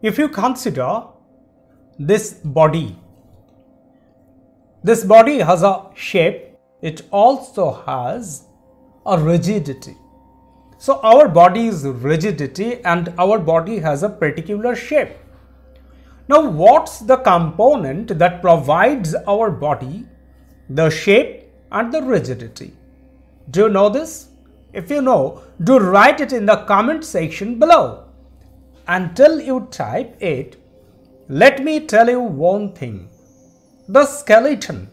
If you consider this body has a shape, it also has a rigidity. So our body's rigidity and our body has a particular shape. Now what's the component that provides our body the shape and the rigidity? Do you know this? If you know, do write it in the comment section below. Until you type it, let me tell you one thing. The skeleton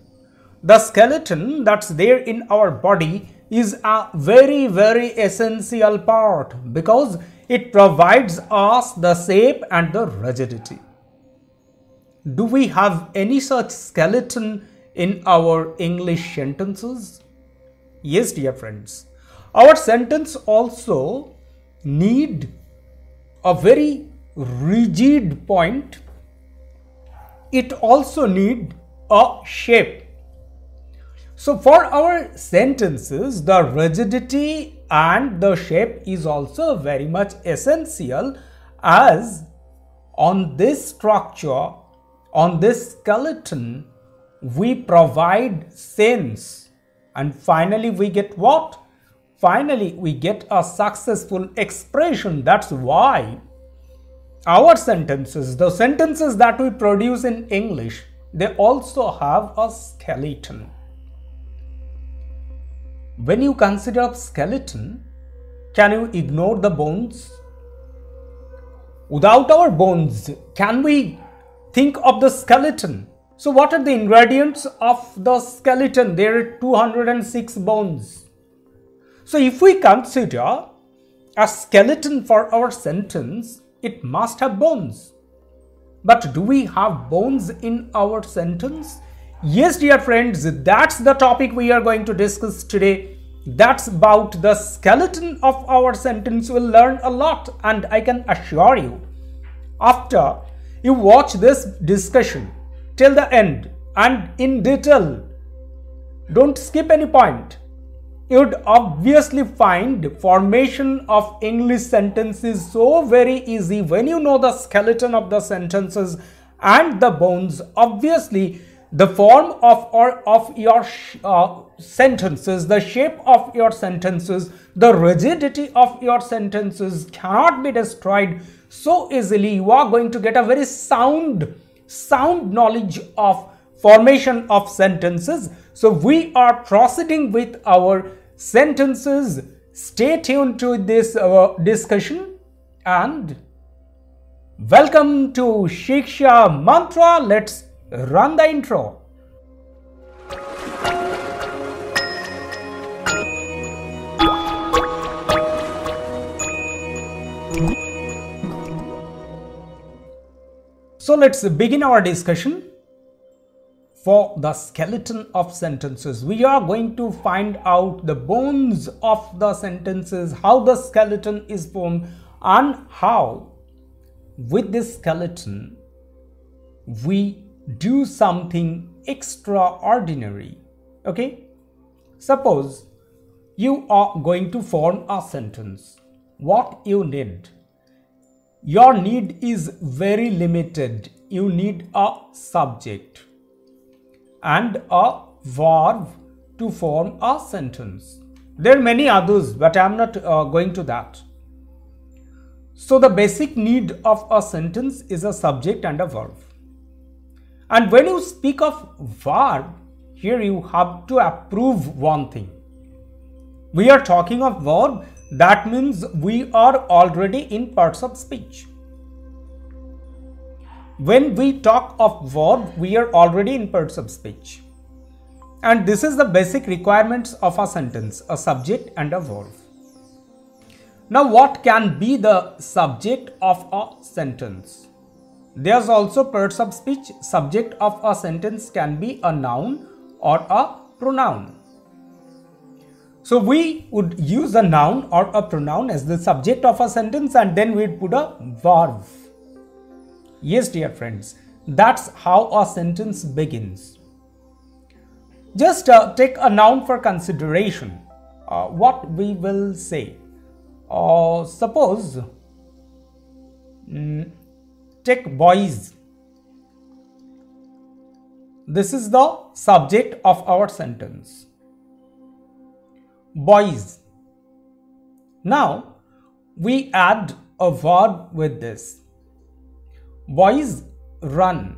that's there in our body is a very, very essential part because it provides us the shape and the rigidity. Do we have any such skeleton in our English sentences? Yes, dear friends. Our sentence also need a very rigid point. It also need a shape. So for our sentences, the rigidity and the shape is also very much essential, as on this structure, on this skeleton, we provide sense, and finally we get what? Finally we get a successful expression. That's why our sentences, the sentences that we produce in English, they also have a skeleton. When you consider skeleton, can you ignore the bones? Without our bones, can we think of the skeleton? So what are the ingredients of the skeleton? There are 206 bones. So if we consider a skeleton for our sentence, it must have bones. But do we have bones in our sentence? Yes, dear friends, that's the topic we are going to discuss today. That's about the skeleton of our sentence. We'll learn a lot, and I can assure you, after you watch this discussion till the end and in detail, don't skip any point, you'd obviously find formation of English sentences so very easy. When you know the skeleton of the sentences and the bones, obviously the form of your sentences, the shape of your sentences, the rigidity of your sentences cannot be destroyed so easily. You are going to get a very sound knowledge of formation of sentences. So we are proceeding with our sentences. Stay tuned to this discussion, and welcome to Shiksha Mantra. Let's run the intro. So let's begin our discussion. For the skeleton of sentences, we are going to find out the bones of the sentences, how the skeleton is formed, and how with this skeleton we do something extraordinary. Okay, suppose you are going to form a sentence. What you need? Your need is very limited. You need a subject and a verb to form a sentence. There are many others, but I am not going to that. So the basic need of a sentence is a subject and a verb. And when you speak of verb, here you have to approve one thing. We are talking of verb, that means we are already in parts of speech. When we talk of verb, we are already in parts of speech. And this is the basic requirements of a sentence, a subject and a verb. Now what can be the subject of a sentence? There's also parts of speech. Subject of a sentence can be a noun or a pronoun. So we would use a noun or a pronoun as the subject of a sentence, and then we'd put a verb. Yes, dear friends, that's how a sentence begins. Just take a noun for consideration. What we will say. Suppose tech boys. This is the subject of our sentence. Boys. Now we add a verb with this. Boys run.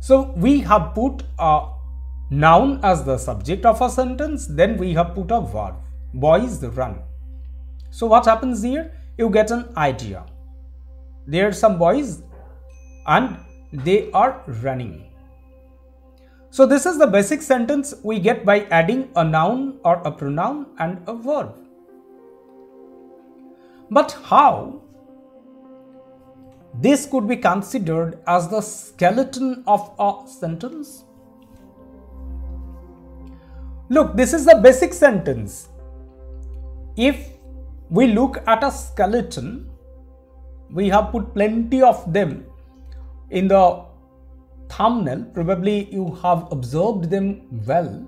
So we have put a noun as the subject of a sentence, then we have put a verb. Boys run. So what happens here? You get an idea. There are some boys and they are running. So this is the basic sentence we get by adding a noun or a pronoun and a verb. But how this could be considered as the skeleton of a sentence? Look, this is the basic sentence. If we look at a skeleton, we have put plenty of them in the thumbnail. Probably you have observed them well.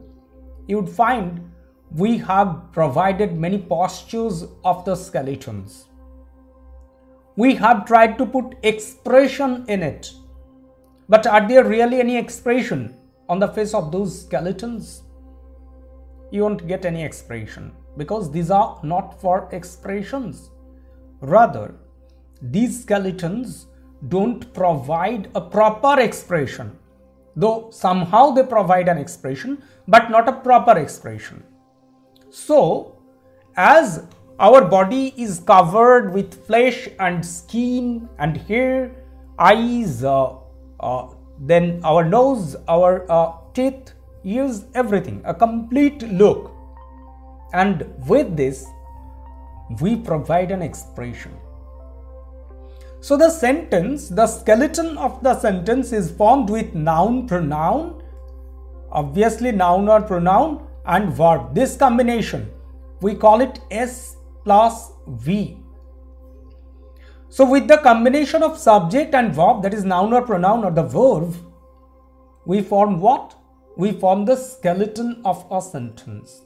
You would find we have provided many postures of the skeletons. We have tried to put expression in it. But are there really any expression on the face of those skeletons? You won't get any expression because these are not for expressions. Rather, these skeletons don't provide a proper expression, though somehow they provide an expression, but not a proper expression. So, as our body is covered with flesh and skin and hair, eyes, then our nose, our teeth, ears, everything, a complete look. And with this, we provide an expression. So the sentence, the skeleton of the sentence is formed with noun, pronoun, obviously noun or pronoun and verb. This combination, we call it S plus V. So with the combination of subject and verb, that is noun or pronoun or the verb, we form what? We form the skeleton of a sentence.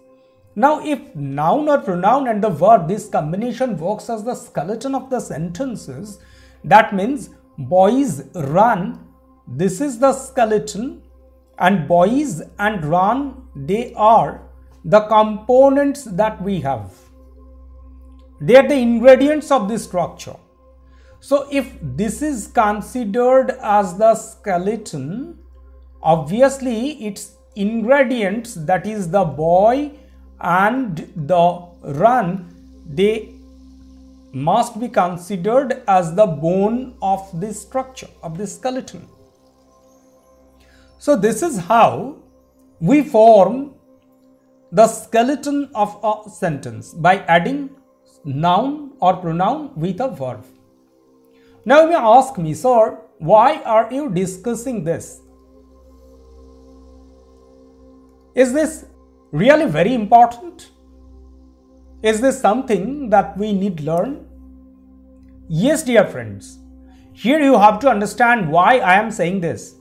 Now if noun or pronoun and the verb, this combination works as the skeleton of the sentences, that means boys run, this is the skeleton, and boys and run, they are the components that we have. They are the ingredients of this structure. So if this is considered as the skeleton, obviously its ingredients, that is the boy and the run, they must be considered as the bone of this structure, of this skeleton. So this is how we form the skeleton of a sentence, by adding noun or pronoun with a verb. Now you may ask me, sir, why are you discussing this? Is this really very important? Is this something that we need to learn? Yes, dear friends, here you have to understand why I am saying this.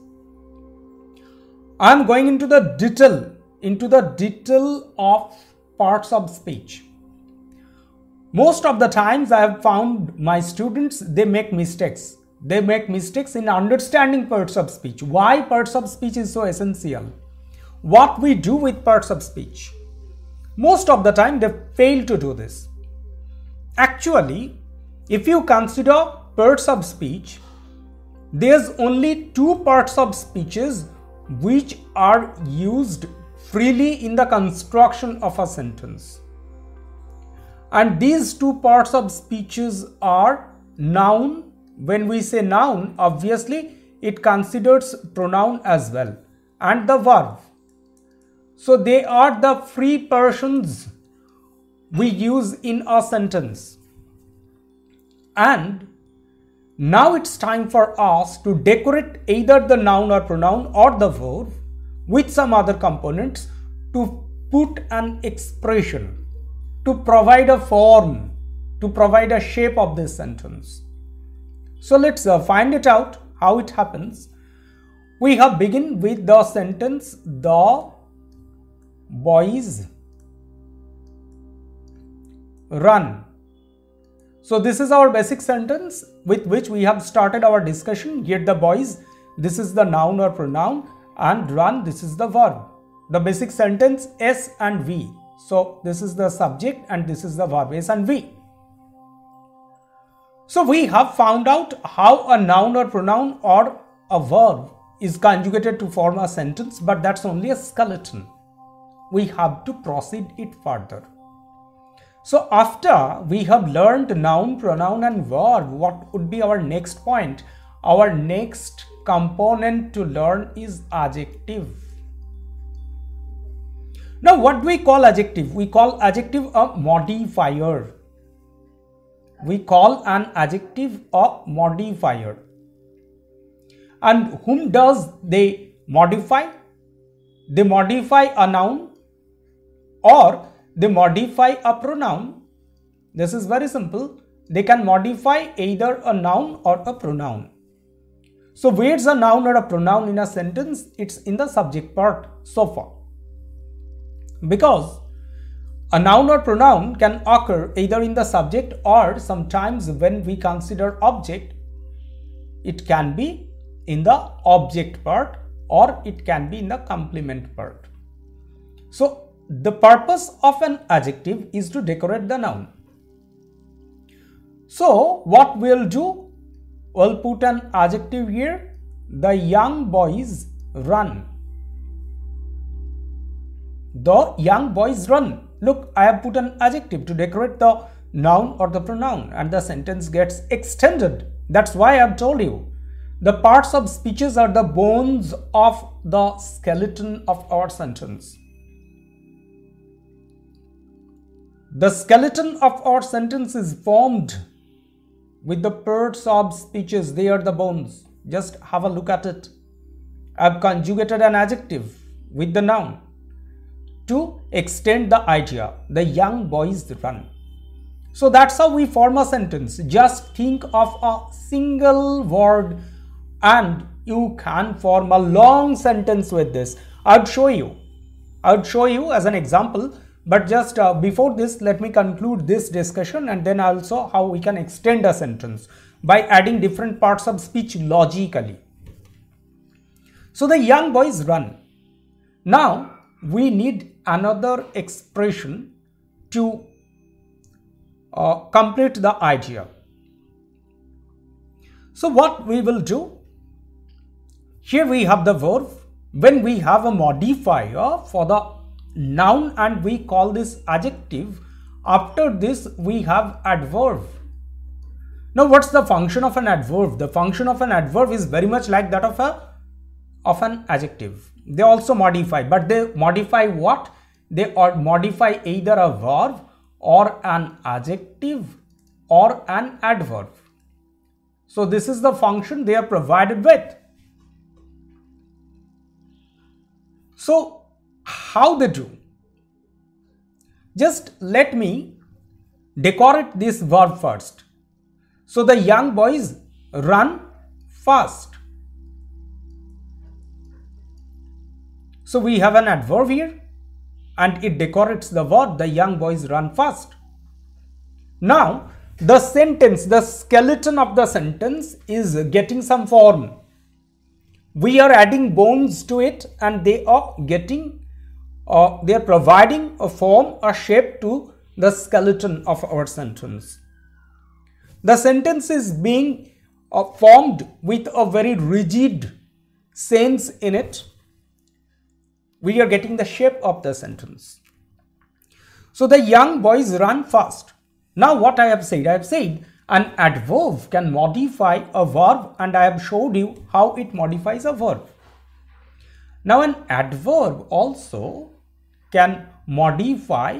I am going into the detail of parts of speech. Most of the times I have found my students, they make mistakes. They make mistakes in understanding parts of speech. Why parts of speech is so essential? What we do with parts of speech? Most of the time they fail to do this. Actually, if you consider parts of speech, there's only two parts of speeches which are used freely in the construction of a sentence. And these two parts of speeches are noun. When we say noun, obviously it considers pronoun as well, and the verb. So they are the free persons we use in a sentence. And now it's time for us to decorate either the noun or pronoun or the verb with some other components to put an expression, to provide a form, to provide a shape of this sentence. So let's find it out how it happens. We have begin with the sentence, the boys run. So this is our basic sentence with which we have started our discussion. Get the boys, this is the noun or pronoun, and run, this is the verb. The basic sentence S and V. So this is the subject and this is the verb S and V. So we have found out how a noun or pronoun or a verb is conjugated to form a sentence, but that's only a skeleton. We have to proceed it further. So after we have learned noun, pronoun and verb, what would be our next point? Our next component to learn is adjective. Now what do we call adjective? We call adjective a modifier. We call an adjective a modifier. And whom does they modify? They modify a noun or they modify a pronoun. This is very simple. They can modify either a noun or a pronoun. So where's a noun or a pronoun in a sentence? It's in the subject part so far. Because a noun or pronoun can occur either in the subject or sometimes when we consider object, it can be in the object part or it can be in the complement part. So the purpose of an adjective is to decorate the noun. So what we'll do? We'll put an adjective here. The young boys run. The young boys run. Look, I have put an adjective to decorate the noun or the pronoun and the sentence gets extended. That's why I have told you. The parts of speeches are the bones of the skeleton of our sentence. The skeleton of our sentence is formed with the parts of speeches. They are the bones. Just have a look at it. I have conjugated an adjective with the noun to extend the idea. The young boys run. So that's how we form a sentence. Just think of a single word and you can form a long sentence with this. I would show you as an example, but just before this, let me conclude this discussion and then also how we can extend a sentence by adding different parts of speech logically. So the young boys run. Now we need another expression to complete the idea. So what we will do, here we have the verb. When we have a modifier for the noun and we call this adjective, after this we have adverb. Now what's the function of an adverb? The function of an adverb is very much like that of an adjective. They also modify, but they modify what? They modify either a verb or an adjective or an adverb. So this is the function they are provided with. So how they do? Just let me decorate this verb first. So the young boys run fast. So we have an adverb here and it decorates the verb, the young boys run fast. Now the sentence, the skeleton of the sentence is getting some form. We are adding bones to it and they are getting, they are providing a form, a shape to the skeleton of our sentence. The sentence is being formed with a very rigid sense in it. We are getting the shape of the sentence. So the young boys run fast. Now what I have said an adverb can modify a verb and I have showed you how it modifies a verb. Now an adverb also can modify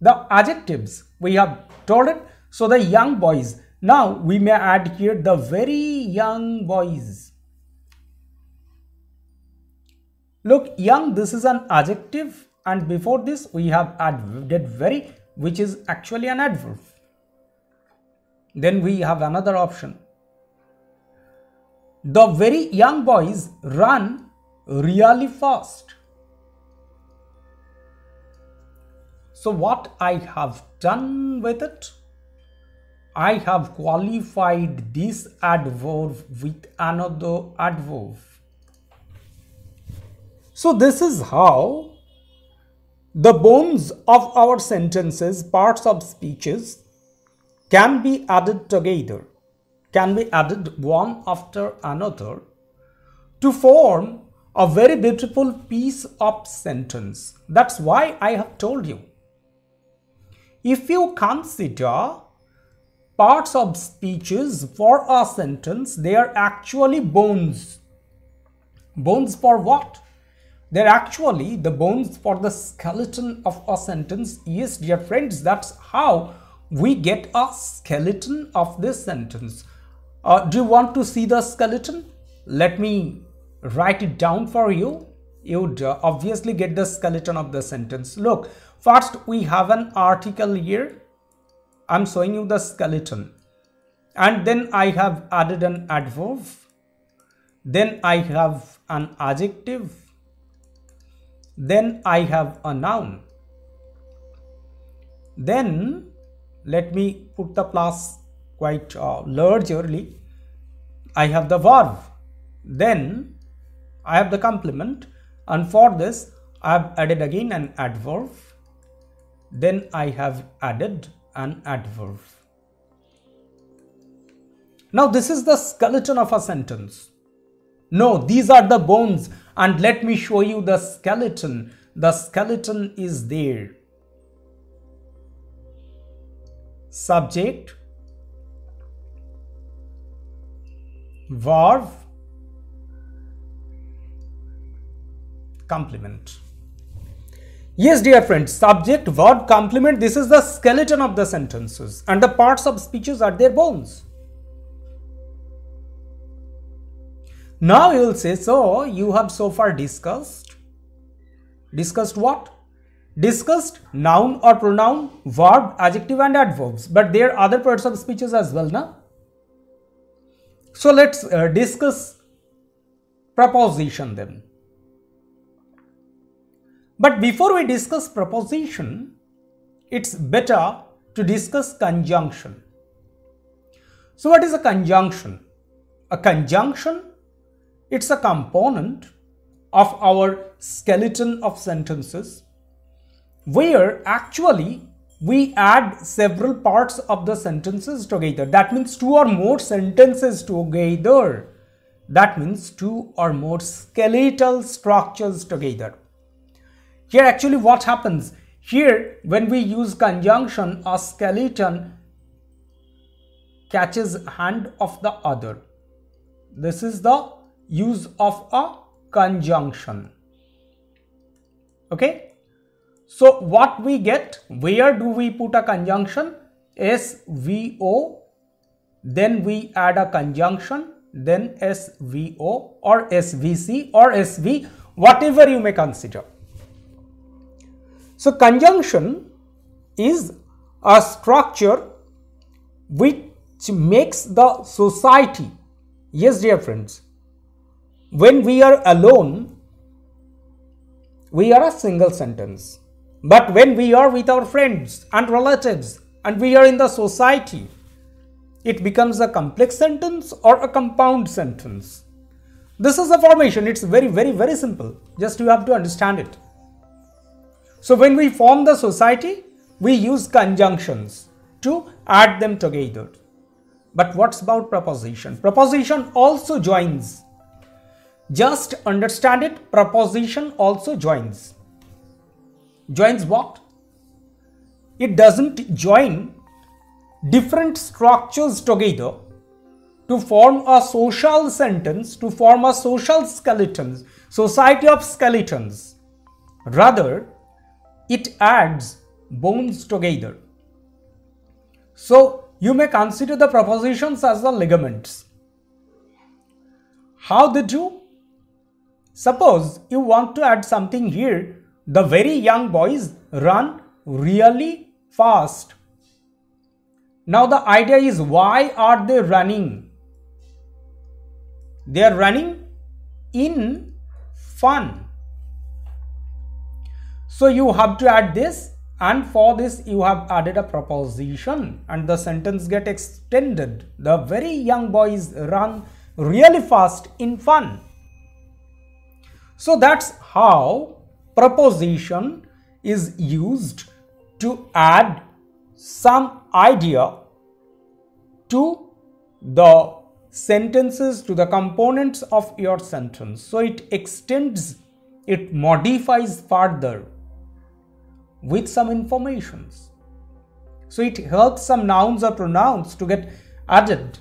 the adjectives. We have told it. So the young boys. Now we may add here the very young boys. Look, young, this is an adjective and before this we have added very, which is actually an adverb. Then we have another option. The very young boys run really fast. So what I have done with it, I have qualified this adverb with another adverb. So this is how the bones of our sentences, parts of speeches, can be added together, can be added one after another to form a very beautiful piece of sentence. That's why I have told you. If you consider parts of speeches for a sentence, they are actually bones. Bones for what? They are actually the bones for the skeleton of a sentence. Yes, dear friends, that's how we get a skeleton of this sentence. Do you want to see the skeleton? Let me write it down for you. You would obviously get the skeleton of the sentence. Look, first we have an article here. I'm showing you the skeleton, and then I have added an adverb, then I have an adjective, then I have a noun, then let me put the plus quite largely. I have the verb, then I have the complement, and for this I have added again an adverb, then I have added an adverb. Now this is the skeleton of a sentence. No, these are the bones, and let me show you the skeleton. The skeleton is there. Subject, verb, complement. Yes, dear friends, subject, verb, complement, this is the skeleton of the sentences, and the parts of speeches are their bones. Now you will say, so you have so far discussed. Discussed what? Discussed noun or pronoun, verb, adjective and adverbs. But there are other parts of speeches as well, na? So let's discuss preposition then. But before we discuss preposition, it's better to discuss conjunction. So what is a conjunction? A conjunction, it's a component of our skeleton of sentences where actually we add several parts of the sentences together. That means two or more sentences together. That means two or more skeletal structures together. Here actually what happens? Here when we use conjunction, a skeleton catches hand of the other. This is the use of a conjunction. Okay. So what we get? Where do we put a conjunction? SVO. Then we add a conjunction. Then SVO or SVC or SV. Whatever you may consider. So conjunction is a structure which makes the society. Yes, dear friends, when we are alone, we are a single sentence. But when we are with our friends and relatives and we are in the society, it becomes a complex sentence or a compound sentence. This is the formation. It's very simple. Just you have to understand it. So when we form the society, we use conjunctions to add them together. But what's about preposition? Preposition also joins. Just understand it, preposition also joins. Joins what? It doesn't join different structures together to form a social sentence, to form a social skeleton, society of skeletons. Rather, it adds bones together. So you may consider the prepositions as the ligaments. How they do? Suppose you want to add something here. The very young boys run really fast. Now the idea is, why are they running? They are running in fun. So you have to add this and for this you have added a proposition and the sentence get extended. The very young boys run really fast in fun. So that's how proposition is used to add some idea to the sentences, to the components of your sentence. So it extends, it modifies further with some informations. So it helps some nouns or pronouns to get added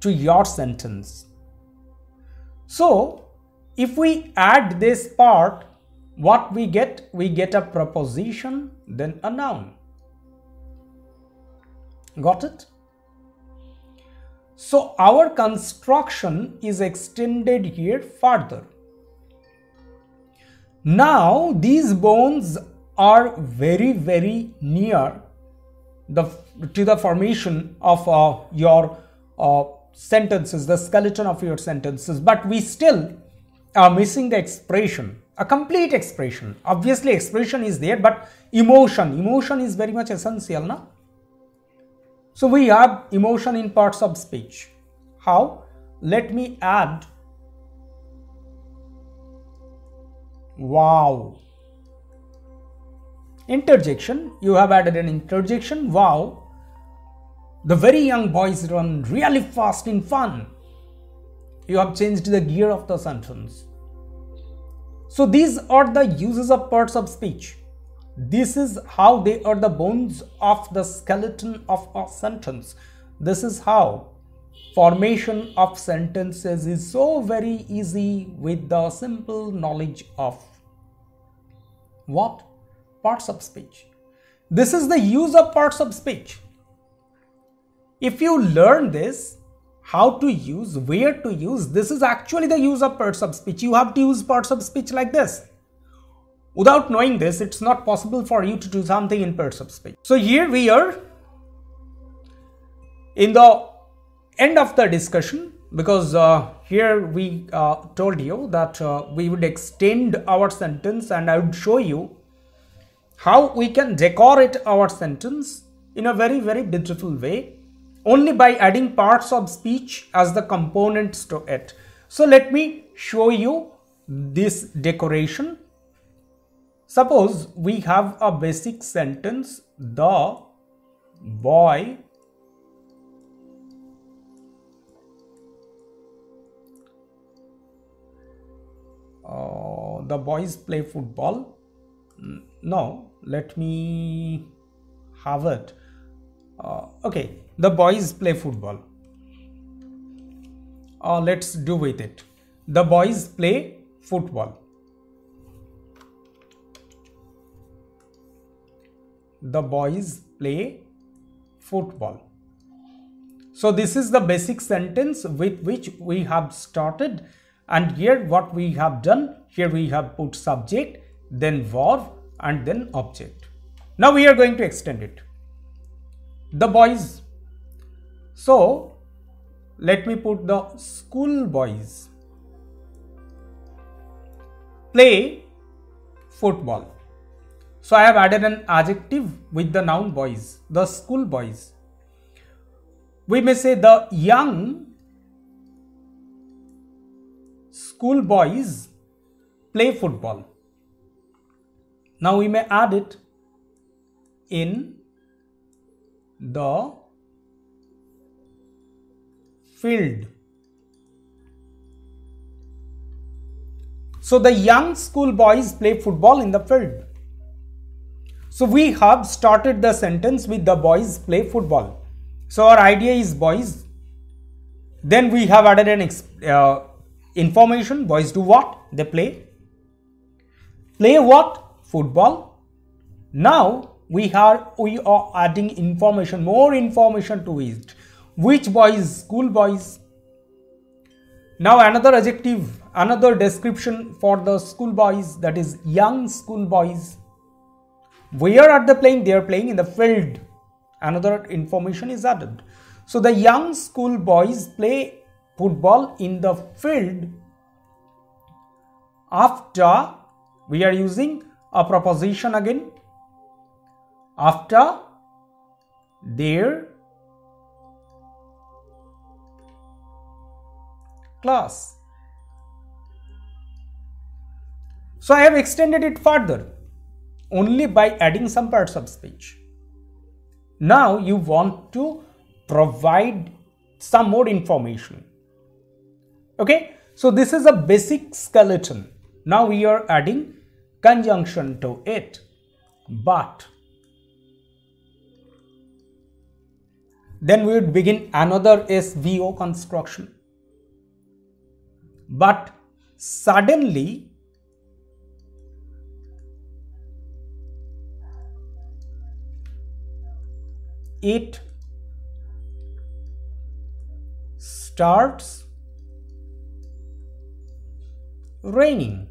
to your sentence. So if we add this part, what we get a proposition, then a noun. Got it? So our construction is extended here further. Now these bones are very near to the formation of your sentences, the skeleton of your sentences, but we still are missing the expression, a complete expression. Obviously expression is there, but emotion is very much essential, na? So we have emotion in parts of speech. How? Let me add wow. Interjection, you have added an interjection, wow. The very young boys run really fast in fun. You have changed the gear of the sentence. So these are the uses of parts of speech. This is how they are the bones of the skeleton of a sentence. This is how formation of sentences is so very easy with the simple knowledge of what? Parts of speech. This is the use of parts of speech. If you learn this, how to use, where to use, this is actually the use of parts of speech. You have to use parts of speech like this. Without knowing this, it's not possible for you to do something in parts of speech. So here we are in the end of the discussion, because here we told you that we would extend our sentence, and I would show you how we can decorate our sentence in a very beautiful way only by adding parts of speech as the components to it. So let me show you this decoration. Suppose we have a basic sentence, the boy the boys play football. No, let me have it. Okay, the boys play football. Let's do with it. The boys play football. The boys play football. So this is the basic sentence with which we have started, and here what we have done, here we have put subject, then verb, and then object. Now we are going to extend it. The boys. So let me put the school boys play football. So I have added an adjective with the noun boys, the school boys. We may say the young school boys play football. Now we may add it in the field. So the young school boys play football in the field. So we have started the sentence with the boys play football. So our idea is boys. Then we have added an information. Boys do what? They play. Play what? Football. Now we are adding information, more information to it. Which boys? School boys. Now another adjective, another description for the school boys, that is young school boys. Where are they playing? They are playing in the field. Another information is added. So the young school boys play football in the field. After we are using a proposition again, after their class. So I have extended it further only by adding some parts of speech. Now you want to provide some more information. Okay, so this is a basic skeleton. Now we are adding conjunction to it, but then we would begin another SVO construction. But suddenly it starts raining.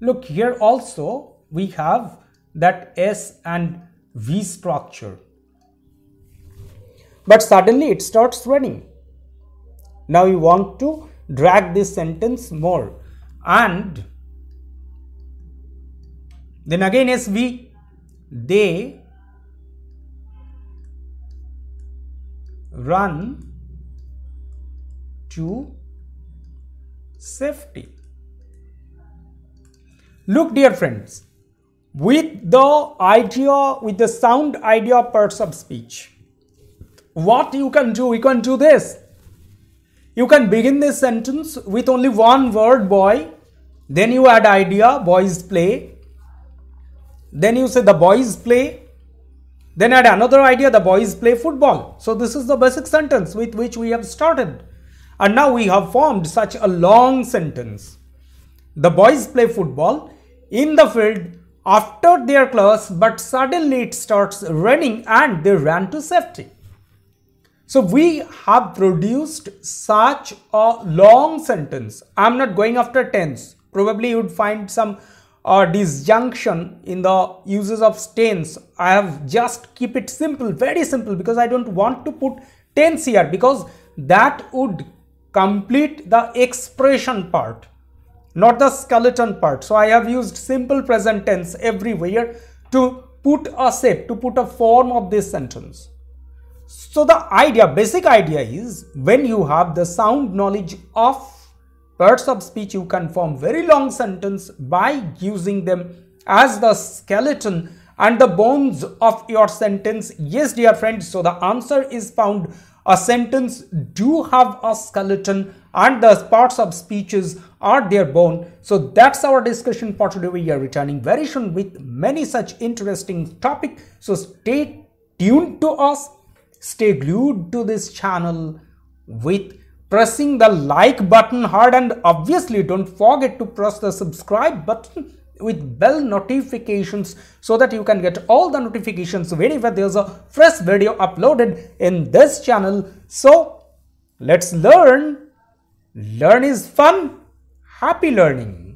Look, here also we have that S and V structure, but suddenly it starts raining. Now you want to drag this sentence more, and then again SV, they run to safety. Look, dear friends, with the idea, with the sound idea parts of speech, what you can do? You can do this. You can begin this sentence with only one word, boy. Then you add idea, boys play. Then you say the boys play. Then add another idea, the boys play football. So this is the basic sentence with which we have started. And now we have formed such a long sentence. The boys play football in the field after their class, but suddenly it starts raining and they ran to safety. So we have produced such a long sentence. I am not going after tense. Probably you would find some disjunction in the uses of tense. I have just keep it simple, very simple, because I don't want to put tense here, because that would complete the expression part, not the skeleton part. So I have used simple present tense everywhere to put a shape, to put a form of this sentence. So the idea, basic idea is, when you have the sound knowledge of parts of speech, you can form very long sentence by using them as the skeleton and the bones of your sentence. Yes, dear friends, so the answer is found. A sentence do have a skeleton and the parts of speeches are their bone. So that's our discussion for today. We are returning very soon with many such interesting topic. So stay tuned to us, stay glued to this channel with pressing the like button hard, and obviously don't forget to press the subscribe button with bell notifications so that you can get all the notifications whenever there's a fresh video uploaded in this channel. So let's learn. Learn is fun. Happy learning.